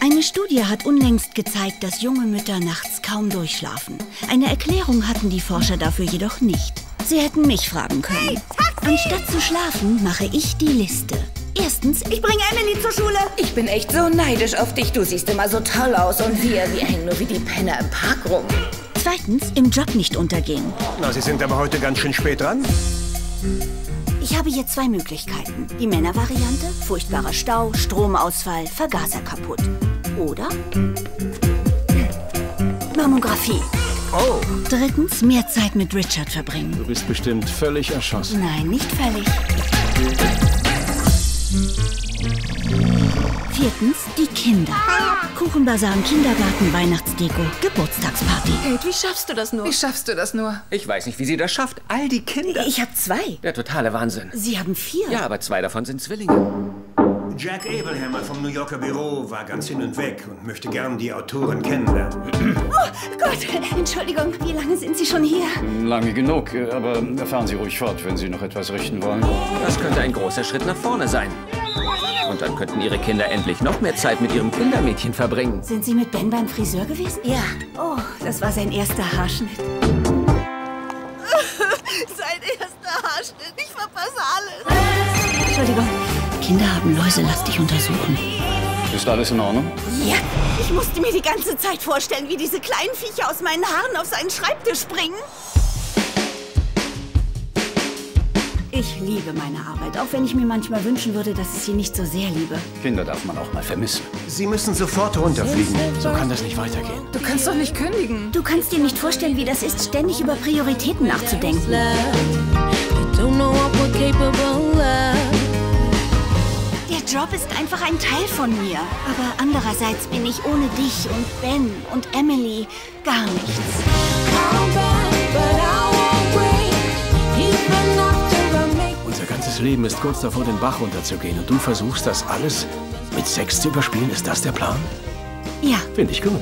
Eine Studie hat unlängst gezeigt, dass junge Mütter nachts kaum durchschlafen. Eine Erklärung hatten die Forscher dafür jedoch nicht. Sie hätten mich fragen können. Hey, Taxi! Anstatt zu schlafen, mache ich die Liste. Erstens, ich bringe Emily zur Schule. Ich bin echt so neidisch auf dich. Du siehst immer so toll aus und wir hängen nur wie die Penner im Park rum. Zweitens, im Job nicht untergehen. Na, Sie sind aber heute ganz schön spät dran. Ich habe hier zwei Möglichkeiten. Die Männervariante, furchtbarer Stau, Stromausfall, Vergaser kaputt. Oder Mammographie. Oh. Drittens, mehr Zeit mit Richard verbringen. Du bist bestimmt völlig erschossen. Nein, nicht völlig. Viertens, die Kinder. Kuchenbasar im Kindergarten, Weihnachtsdeko, Geburtstagsparty. Kate, wie schaffst du das nur? Wie schaffst du das nur? Ich weiß nicht, wie sie das schafft. All die Kinder. Ich habe zwei. Der totale Wahnsinn. Sie haben vier. Ja, aber zwei davon sind Zwillinge. Jack Abelhammer vom New Yorker Büro war ganz hin und weg und möchte gern die Autorin kennenlernen. Oh Gott, Entschuldigung, wie lange sind Sie schon hier? Lange genug, aber fahren Sie ruhig fort, wenn Sie noch etwas richten wollen. Das könnte ein großer Schritt nach vorne sein. Und dann könnten Ihre Kinder endlich noch mehr Zeit mit ihrem Kindermädchen verbringen. Sind Sie mit Ben beim Friseur gewesen? Ja. Oh, das war sein erster Haarschnitt. Sein erster Haarschnitt, ich verpasse alles. Entschuldigung. Kinder haben Läuse, lass dich untersuchen. Ist alles in Ordnung? Ja, ich musste mir die ganze Zeit vorstellen, wie diese kleinen Viecher aus meinen Haaren auf seinen Schreibtisch springen. Ich liebe meine Arbeit, auch wenn ich mir manchmal wünschen würde, dass ich sie nicht so sehr liebe. Kinder darf man auch mal vermissen. Sie müssen sofort runterfliegen. So kann das nicht weitergehen. Du kannst doch nicht kündigen. Du kannst dir nicht vorstellen, wie das ist, ständig über Prioritäten nachzudenken. Der Job ist einfach ein Teil von mir. Aber andererseits bin ich ohne dich und Ben und Emily gar nichts. Unser ganzes Leben ist kurz davor, den Bach runterzugehen. Und du versuchst das alles mit Sex zu überspielen. Ist das der Plan? Ja. Finde ich gut.